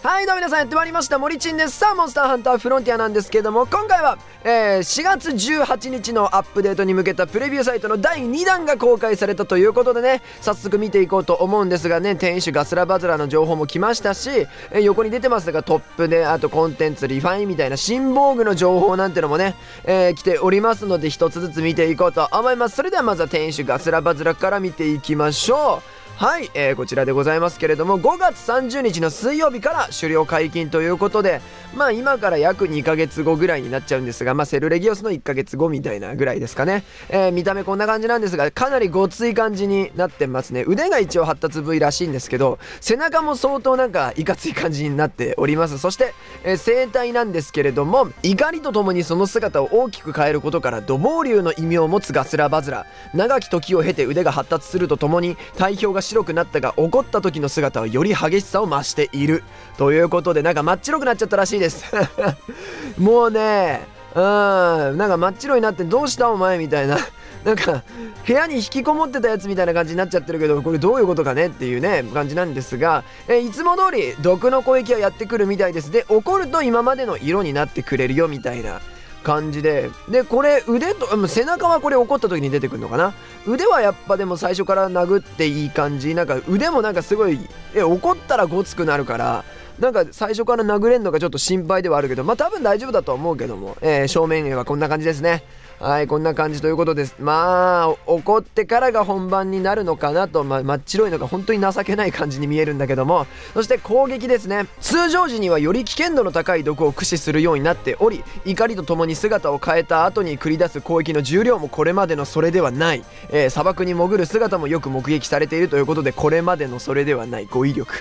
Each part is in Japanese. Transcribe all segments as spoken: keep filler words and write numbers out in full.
はいどうも皆さんやってまいりました、森ちんです。さあモンスターハンターフロンティアなんですけども、今回は、えー、しがつじゅうはちにちのアップデートに向けたプレビューサイトのだいにだんが公開されたということでね、早速見ていこうと思うんですがね、天守ガスラバズラの情報も来ましたし、えー、横に出てますがトップで、あとコンテンツリファインみたいな新防具の情報なんてのもね、えー、来ておりますので、一つずつ見ていこうと思います。それではまずは天守ガスラバズラから見ていきましょう。はい、えー、こちらでございますけれども、ごがつさんじゅうにちの水曜日から狩猟解禁ということで、まあ今から約にかげつごぐらいになっちゃうんですが、まあセルレギオスのいっかげつごみたいなぐらいですかね。えー、見た目こんな感じなんですが、かなりごつい感じになってますね。腕が一応発達部位らしいんですけど、背中も相当なんかいかつい感じになっております。そして、えー、生態なんですけれども、怒りとともにその姿を大きく変えることから土暴竜の異名を持つガスラバズラ。長き時を経て腕が発達するとともに体表が白くなったが、怒った時の姿はより激しさを増しているということで、なんか真っ白くなっちゃったらしいですもうね、うん、なんか真っ白になってどうしたお前みたいな、なんか部屋に引きこもってたやつみたいな感じになっちゃってるけど、これどういうことかねっていうね感じなんですが、えいつも通り毒の攻撃はやってくるみたいです。で怒ると今までの色になってくれるよみたいな感じで、でこれ腕と背中はこれ怒った時に出てくるのかな。腕はやっぱでも最初から殴っていい感じ、なんか腕もなんかすごい、え怒ったらごつくなるからなんか最初から殴れんのかちょっと心配ではあるけど、まあ多分大丈夫だと思うけども、えー、正面絵はこんな感じですね。はい、こんな感じということです。まあ怒ってからが本番になるのかなと、まあ、真っ白いのが本当に情けない感じに見えるんだけども、そして攻撃ですね。通常時にはより危険度の高い毒を駆使するようになっており、怒りとともに姿を変えた後に繰り出す攻撃の重量もこれまでのそれではない、えー、砂漠に潜る姿もよく目撃されているということで、これまでのそれではない語彙力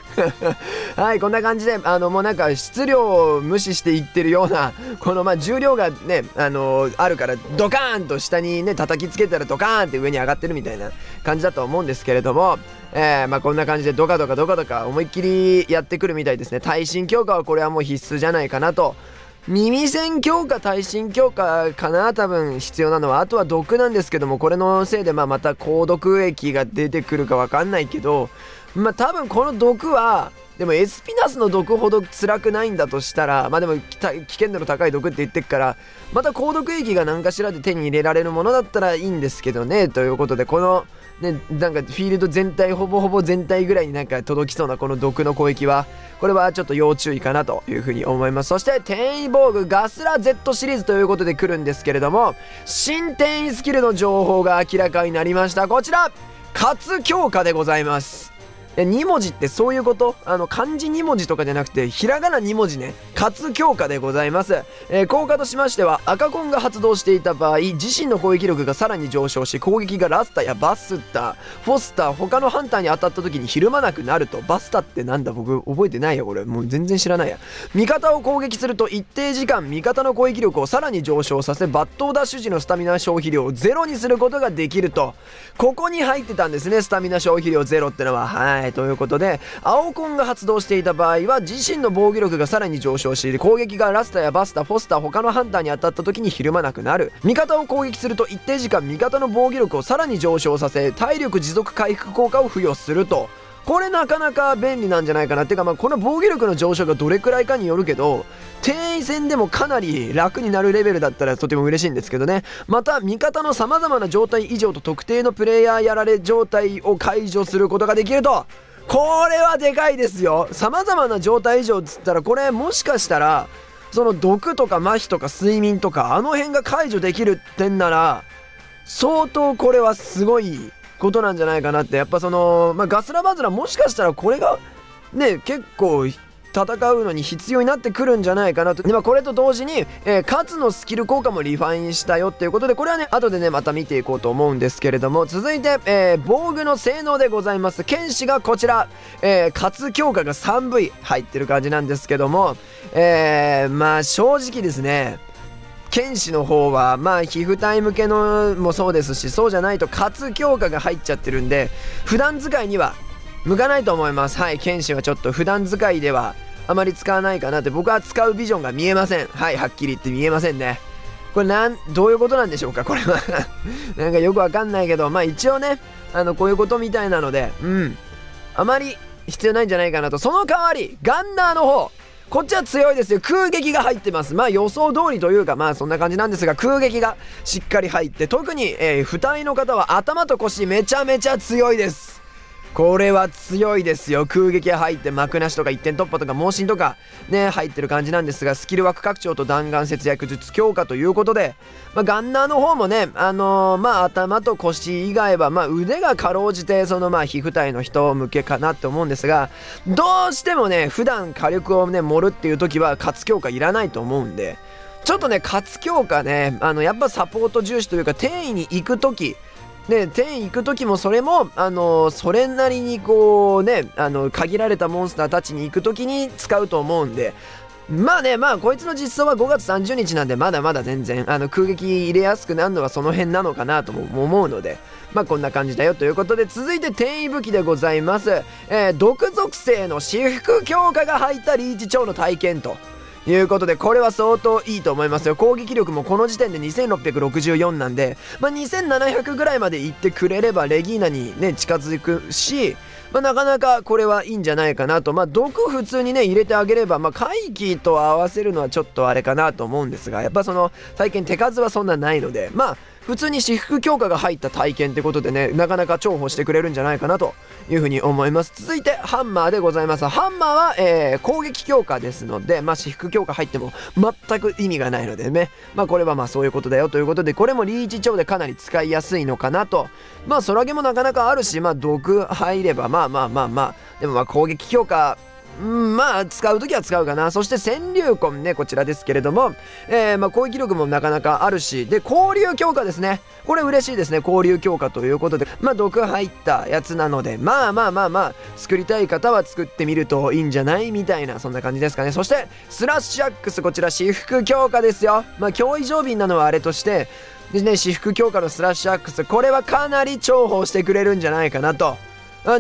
はい、こんな感じで、あのもうなんか質量を無視していってるような、このまあ重量がね、あのー、あるからドドカーンと下にね叩きつけたらドカーンって上に上がってるみたいな感じだと思うんですけれども、えー、まあこんな感じでドカドカドカドカ思いっきりやってくるみたいですね。耐震強化はこれはもう必須じゃないかなと。耳栓強化、耐震強化かな多分必要なのは。あとは毒なんですけども、これのせいでまあまた高毒液が出てくるか分かんないけど、まあ多分この毒はでもエスピナスの毒ほど辛くないんだとしたら、まあでも危険度の高い毒って言ってっから、また高毒液が何かしらで手に入れられるものだったらいいんですけどね。ということで、このねなんかフィールド全体ほぼほぼ全体ぐらいになんか届きそうなこの毒の攻撃は、これはちょっと要注意かなというふうに思います。そして転移防具ガスラ ゼット シリーズということで来るんですけれども、新転移スキルの情報が明らかになりました。こちら活強化でございます。にもじってそういうこと、あの漢字にもじとかじゃなくてひらがなにもじね、活強化でございます、えー、効果としましては、赤コンが発動していた場合自身の攻撃力がさらに上昇し、攻撃がラスタやバスタフォスター他のハンターに当たった時にひるまなくなると。バスタってなんだ僕覚えてないよこれ、もう全然知らないや。味方を攻撃すると一定時間味方の攻撃力をさらに上昇させ、抜刀ダッシュ時のスタミナ消費量をゼロにすることができると。ここに入ってたんですね、スタミナ消費量ゼロってのは。はいということで、青コンが発動していた場合は自身の防御力がさらに上昇し、攻撃がラスタやバスタフォスタ他のハンターに当たった時にひるまなくなる。味方を攻撃すると一定時間味方の防御力をさらに上昇させ、体力持続回復効果を付与すると。これなかなか便利なんじゃないかなっていうか、まあ、この防御力の上昇がどれくらいかによるけど、転移戦でもかなり楽になるレベルだったらとても嬉しいんですけどね。また味方の様々な状態異常と特定のプレイヤーやられ状態を解除することができると。これはでかいですよ。様々な状態異常っつったら、これもしかしたらその毒とか麻痺とか睡眠とかあの辺が解除できるってんなら、相当これはすごいことなんじゃないかなって。やっぱその、まあ、ガスラバズラもしかしたらこれがね結構戦うのに必要になってくるんじゃないかなと。で、まあ、これと同時に、えー、カツのスキル効果もリファインしたよっていうことで、これはね後でねまた見ていこうと思うんですけれども、続いて、えー、防具の性能でございます。剣士がこちら、えー、カツ強化が さんブイ 入ってる感じなんですけども、えー、まあ正直ですね、剣士の方はまあ皮膚体向けのもそうですし、そうじゃないと活強化が入っちゃってるんで普段使いには向かないと思います。はい、剣士はちょっと普段使いではあまり使わないかなって。僕は使うビジョンが見えません。はい、はっきり言って見えませんね。これなんどういうことなんでしょうかこれはなんかよくわかんないけど、まあ一応ねあのこういうことみたいなので、うんあまり必要ないんじゃないかなと。その代わりガンナーの方、こっちは強いですよ。空撃が入ってます。まあ予想通りというか、まあそんな感じなんですが、空撃がしっかり入って、特に、えー、不隊の方は頭と腰めちゃめちゃ強いです。これは強いですよ。空撃入って幕なしとかいってん突破とか猛進とかね入ってる感じなんですが、スキル枠拡張と弾丸節約術強化ということで、まあ、ガンナーの方もね、あのー、まあ頭と腰以外は、まあ、腕がかろうじてそのまあ皮膚体の人向けかなって思うんですが、どうしてもね普段火力をね盛るっていう時は活強化いらないと思うんで、ちょっとね活強化ね、あのやっぱサポート重視というか、転移に行く時ね、天行く時もそれも、あのー、それなりにこうね、あのー、限られたモンスターたちに行く時に使うと思うんで、まあね、まあこいつの実装はごがつさんじゅうにちなんで、まだまだ全然あの空撃入れやすくなるのはその辺なのかなとも思うので、まあこんな感じだよということで、続いて転移武器でございます、えー、毒属性の私服強化が入ったリーチ超の体験ということで、これは相当いいと思いますよ。攻撃力もこの時点でにせんろっぴゃくろくじゅうよんなんで、まあ、にせんななひゃくぐらいまでいってくれればレギーナにね近づくし、まあ、なかなかこれはいいんじゃないかなと。まあ毒普通にね入れてあげれば、まあ回帰と合わせるのはちょっとあれかなと思うんですが、やっぱその体験手数はそんなないので、まあ普通に私服強化が入った体験ってことでね、なかなか重宝してくれるんじゃないかなというふうに思います。続いてハンマーでございます。ハンマーは、えー、攻撃強化ですので、まあ私服強化入っても全く意味がないのでね、まあこれはまあそういうことだよということで、これもリーチ超でかなり使いやすいのかなと。まあ空毛もなかなかあるし、まあ毒入ればまあまあまあまあ、でもまあ攻撃強化、うん、まあ使う時は使うかな。そして戦竜魂ね、こちらですけれども、えー、まあ攻撃力もなかなかあるしで、交流強化ですね。これ嬉しいですね。交流強化ということで、まあ毒入ったやつなので、まあまあまあまあ作りたい方は作ってみるといいんじゃないみたいな、そんな感じですかね。そしてスラッシュアックス、こちら私服強化ですよ。まあ脅威常備なのはあれとしてでね、私服強化のスラッシュアックス、これはかなり重宝してくれるんじゃないかなと。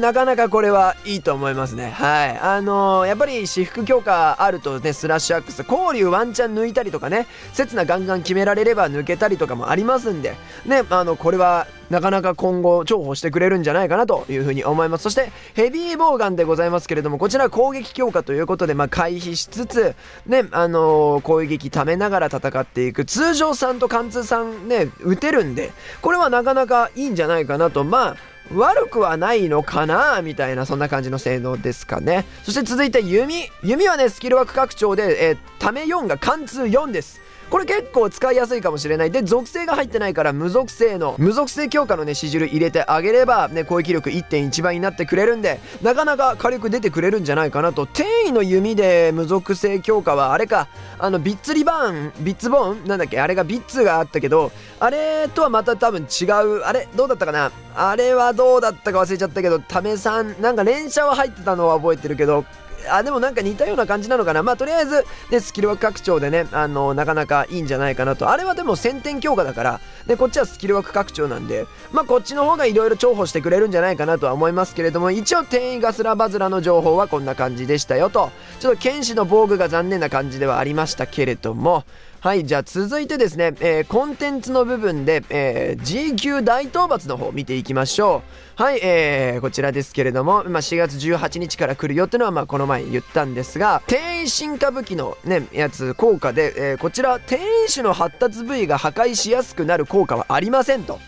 なかなかこれはいいと思いますね。はい。あのー、やっぱり私服強化あるとね、スラッシュアックス、交流ワンチャン抜いたりとかね、刹那ガンガン決められれば抜けたりとかもありますんで、ね、あの、これは、なかなか今後重宝してくれるんじゃないかなというふうに思います。そしてヘビーボウガンでございますけれども、こちら攻撃強化ということで、まあ回避しつつね、あのー、攻撃溜めながら戦っていく、通常さんと貫通さんね打てるんで、これはなかなかいいんじゃないかなと。まあ悪くはないのかなみたいな、そんな感じの性能ですかね。そして続いて弓弓はねスキル枠拡張で、えー、溜めよんが貫通よんです。これ結構使いやすいかもしれない。で、属性が入ってないから、無属性の、無属性強化のね、しじる入れてあげれば、ね、攻撃力 いってんいち 倍になってくれるんで、なかなか火力出てくれるんじゃないかなと。転移の弓で無属性強化は、あれか、あの、ビッツリバーン、ビッツボーンなんだっけ、あれがビッツがあったけど、あれとはまた多分違う、あれどうだったかな、あれはどうだったか忘れちゃったけど、ためさん、なんか連射は入ってたのは覚えてるけど、あでもなんか似たような感じなのかな。まあとりあえずでスキル枠拡張でね、あのー、なかなかいいんじゃないかなと。あれはでも先天強化だからで、こっちはスキル枠拡張なんで、まあこっちの方がいろいろ重宝してくれるんじゃないかなとは思いますけれども、一応転移ガスラバズラの情報はこんな感じでしたよと。ちょっと剣士の防具が残念な感じではありましたけれども、はい、じゃあ続いてですね、えー、コンテンツの部分で、えー、G 級大討伐の方見ていきましょう。はい、えー、こちらですけれども、まあ、しがつじゅうはちにちから来るよってのは、まあこの前言ったんですが、転移進化武器のねやつ効果で、えー、こちら転移種の発達部位が破壊しやすくなる効果はありませんと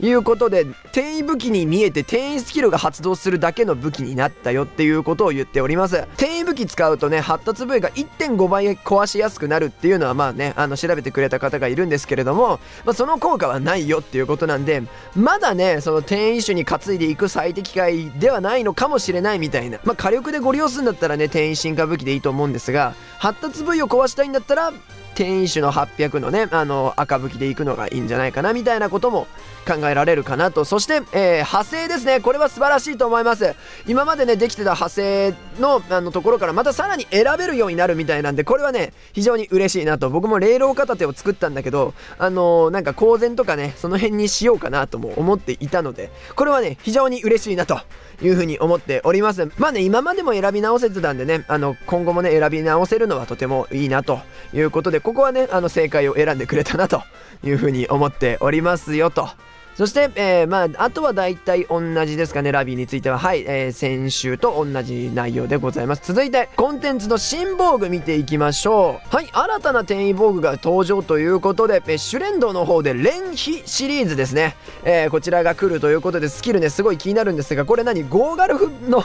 いうことで、転移武器に見えて転移スキルが発動するだけの武器になったよっていうことを言っております。転移武器使うとね、発達部位が いってんご 倍壊しやすくなるっていうのは、まあね、あの調べてくれた方がいるんですけれども、まあ、その効果はないよっていうことなんで、まだねその転移種に担いでいく最適解ではないのかもしれないみたいな。まあ火力でご利用するんだったらね、転移進化武器でいいと思うんですが、発達部位を壊したいんだったら転移種のはっぴゃくのね、あの赤武器でいくのがいいんじゃないかなみたいなことも考えられるかなと。そして、えー、派生ですね。これは素晴らしいと思います。今までねできてた派生 の, あのところからまたさらに選べるようになるみたいなんで、これはね非常に嬉しいなと。僕も霊老片手を作ったんだけど、あのー、なんか公然とかねその辺にしようかなとも思っていたので、これはね非常に嬉しいなというふうに思っております。まあね、今までも選び直せてたんでね、あの今後もね選び直せるのはとてもいいなということで、ここはねあの正解を選んでくれたなというふうに思っておりますよと。そして、えー、まあ、あとは大体同じですかね、ラビーについては。はい、えー、先週と同じ内容でございます。続いて、コンテンツの新防具見ていきましょう。はい、新たな転移防具が登場ということで、えー、シュレンドの方で、連飛シリーズですね。えー、こちらが来るということで、スキルね、すごい気になるんですが、これ何ゴーガルフの、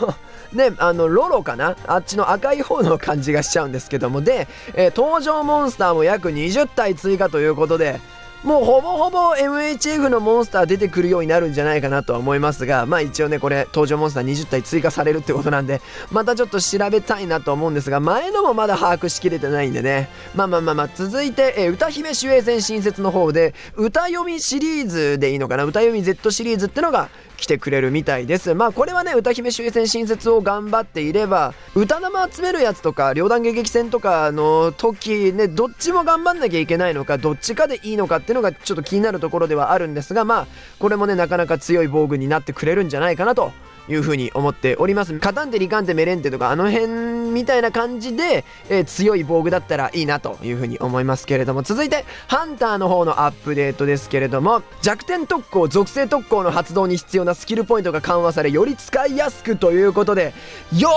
ね、あの、ロロかなあっちの赤い方の感じがしちゃうんですけども、で、えー、登場モンスターも約にじゅったい追加ということで、もうほぼほぼ エムエイチエフ のモンスター出てくるようになるんじゃないかなとは思いますが、まあ一応ね、これ登場モンスターにじゅったい追加されるってことなんで、またちょっと調べたいなと思うんですが、前のもまだ把握しきれてないんでね。まあまあまあまあ、続いて、えー、歌姫守衛戦新設の方で、歌読みシリーズでいいのかな、歌読み ゼット シリーズってのが来てくれるみたいです。まあこれはね、歌姫守衛戦新設を頑張っていれば、歌玉集めるやつとか、両弾撃戦とかの時ね、どっちも頑張んなきゃいけないのか、どっちかでいいのかっていうのがちょっと気になるところではあるんですが、まあこれもね、なかなか強い防具になってくれるんじゃないかなというふうに思っております。カタンテ、リカンテ、メレンテとかあの辺みたいな感じで、えー、強い防具だったらいいなというふうに思いますけれども、続いてハンターの方のアップデートですけれども、弱点特攻、属性特攻の発動に必要なスキルポイントが緩和され、より使いやすくということで、よ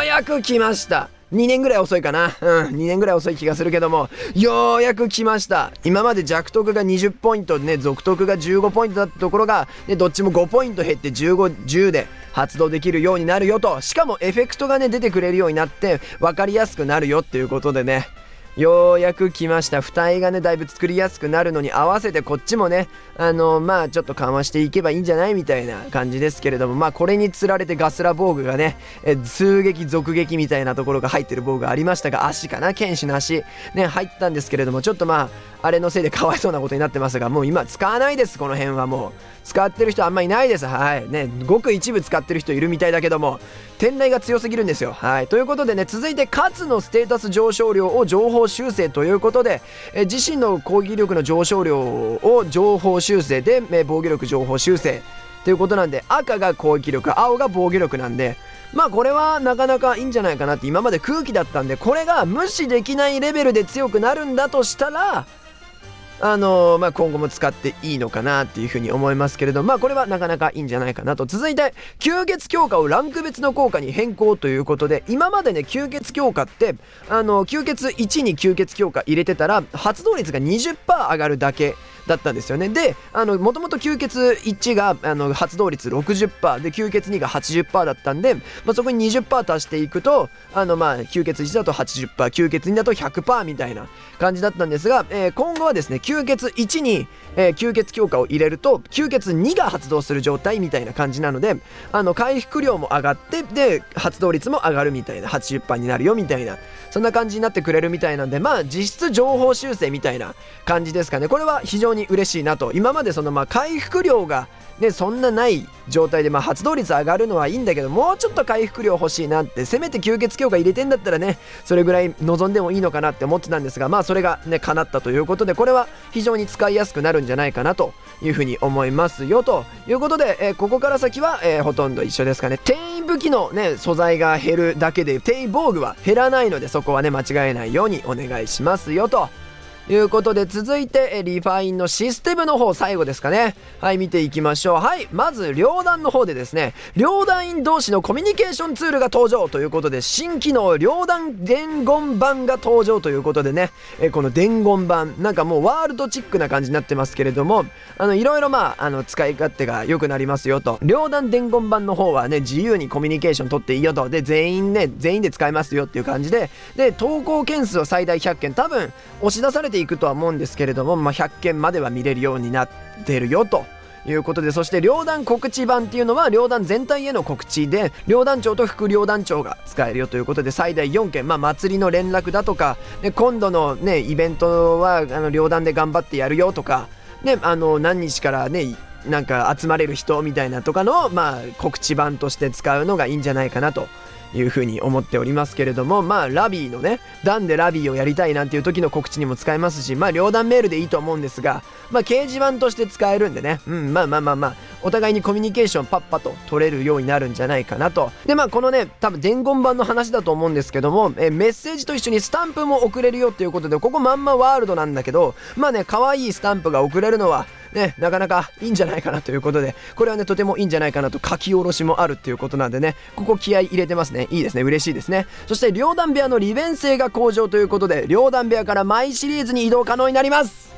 うやく来ました。にねんぐらい遅いかな。うん、にねんぐらい遅い気がするけども、ようやく来ました。今まで弱得がにじゅうポイントでね、続得がじゅうごポイントだったところが、ね、どっちもごポイント減ってじゅうご、じゅうで発動できるようになるよと、しかもエフェクトがね、出てくれるようになって、わかりやすくなるよっていうことでね、ようやく来ました。二重がね、だいぶ作りやすくなるのに合わせて、こっちもね、あの、まあ、ちょっと緩和していけばいいんじゃないみたいな感じですけれども、まあ、これにつられてガスラ防具がね、え、通撃、続撃みたいなところが入ってる防具ありましたが、足かな、剣士の足、ね、入ったんですけれども、ちょっとまあ、あれのせいでかわいそうなことになってますが、もう今使わないです、この辺はもう。使ってる人あんまいないです。はい。ね、ごく一部使ってる人いるみたいだけども、天雷が強すぎるんですよ。はい。ということでね、続いて、カツのステータス上昇量を情報修正ということで、え自身の攻撃力の上昇量を情報修正で、え防御力情報修正ということなんで、赤が攻撃力、青が防御力なんで、まあこれはなかなかいいんじゃないかなって。今まで空気だったんで、これが無視できないレベルで強くなるんだとしたら、あのー、まあ、今後も使っていいのかなっていうふうに思いますけれども、まあ、これはなかなかいいんじゃないかなと。続いて、吸血強化をランク別の効果に変更ということで、今までね、吸血強化って、あのー、吸血いちに吸血強化入れてたら、発動率が にじゅっパーセント 上がるだけだったんですよね。で、あの、もともと吸血いちが、あの、発動率 ろくじゅっパーセント で、吸血にが はちじゅっパーセント だったんで、まあ、そこに にじゅっパーセント 足していくと、あの、まあ、吸血いちだと はちじゅっパーセント、吸血にだと ひゃくパーセント みたいな感じだったんですが、えー、今後はですね、吸血いちに、えー、吸血強化を入れると吸血にが発動する状態みたいな感じなので、あの回復量も上がって、で発動率も上がるみたいな、 はちじゅっパーセント になるよみたいな、そんな感じになってくれるみたいなんで、まあ実質情報修正みたいな感じですかね。これは非常に嬉しいなと。今までそのまあ回復量がね、そんなない状態で、まあ、発動率上がるのはいいんだけど、もうちょっと回復量欲しいなって。せめて吸血強化入れてんだったらね、それぐらい望んでもいいのかなって思ってたんですが、まあそれがね、叶ったということで、これは非常に使いやすくなるんじゃないかなというふうに思いますよということで、えー、ここから先は、えー、ほとんど一緒ですかね。転移武器のね、素材が減るだけで転移防具は減らないので、そこはね、間違えないようにお願いしますよということで、続いてリファインのシステムの方、最後ですかね。はい、見ていきましょう。はい、まず両団の方でですね、両団員同士のコミュニケーションツールが登場ということで、新機能両団伝言版が登場ということでね、えこの伝言版なんかもうワールドチックな感じになってますけれども、あのいろいろまああの使い勝手が良くなりますよと。両団伝言版の方はね、自由にコミュニケーション取っていいよと。で全員ね、全員で使えますよっていう感じで、で投稿件数は最大ひゃっけん、多分押し出されていくとは思うんですけれども、まあ、ひゃっけんまでは見れるようになってるよということで、そして両団告知版っていうのは両団全体への告知で、両団長と副両団長が使えるよということで、最大よんけん、まあ、祭りの連絡だとかで、今度のねイベントはあの両団で頑張ってやるよとかね、あの何日からねなんか集まれる人みたいなとかの、まあ、告知版として使うのがいいんじゃないかなというふうに思っておりますけれども、まあラビーのね、段でラビーをやりたいなんていう時の告知にも使えますし、まあ両段メールでいいと思うんですが、まあ掲示板として使えるんでね、うん、まあまあまあまあ、お互いにコミュニケーションパッパと取れるようになるんじゃないかなと。でまあこのね、多分伝言版の話だと思うんですけども、えメッセージと一緒にスタンプも送れるよっていうことで、ここまんまワールドなんだけど、まあね、可愛いスタンプが送れるのはね、なかなかいいんじゃないかなということで、これはねとてもいいんじゃないかなと、書き下ろしもあるっていうことなんでね、ここ気合い入れてますね。いいですね、嬉しいですね。そして両弾部屋の利便性が向上ということで、両弾部屋からマイシリーズに移動可能になります。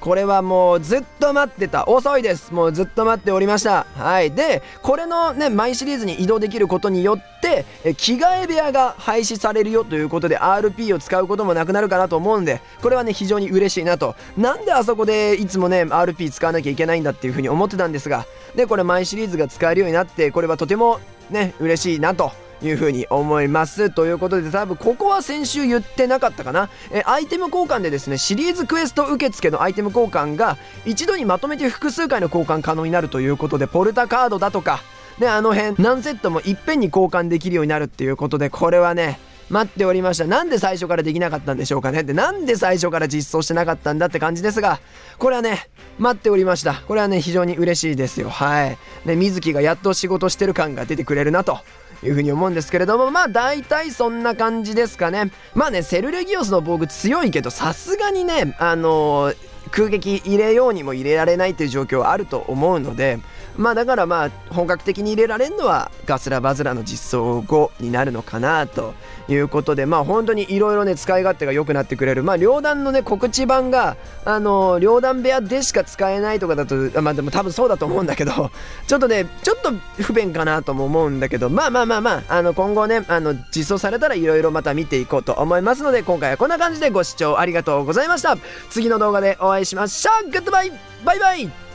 これはもうずっと待ってた、遅いです、もうずっと待っておりました。はい。でこれのねマイシリーズに移動できることによってえ着替え部屋が廃止されるよということで、 アールピー を使うこともなくなるかなと思うんで、これはね非常に嬉しいなと。なんであそこでいつもね アールピー 使わなきゃいけないんだっていうふうに思ってたんですが、でこれマイシリーズが使えるようになって、これはとてもね嬉しいなというふうに思います。ということで、多分ここは先週言ってなかったかな。えアイテム交換でですね、シリーズクエスト受付のアイテム交換が一度にまとめて複数回の交換可能になるということで、ポルタカードだとかね、あの辺何セットもいっぺんに交換できるようになるっていうことで、これはね待っておりました。なんで最初からできなかったんでしょうかね。でなんで最初から実装してなかったんだって感じですが、これはね待っておりました。これはね非常に嬉しいですよ。はいね、水木がやっと仕事してる感が出てくれるなというふうに思うんですけれども、まあ大体そんな感じですかね。まあね、セルレギオスの防具強いけど、さすがにねあのー、空撃入れようにも入れられないという状況はあると思うので、まあだからまあ本格的に入れられるのはガスラバズラの実装後になるのかなということで、まあ本当にいろいろね使い勝手が良くなってくれる。まあ両弾のね告知版があのー、両弾部屋でしか使えないとかだと、まあでも多分そうだと思うんだけど、ちょっとねちょっと不便かなとも思うんだけど、まあまあまあまああの今後ねあの実装されたらいろいろまた見ていこうと思いますので、今回はこんな感じでご視聴ありがとうございました。次の動画でお会いしましょう。グッドバイ、バイバイ。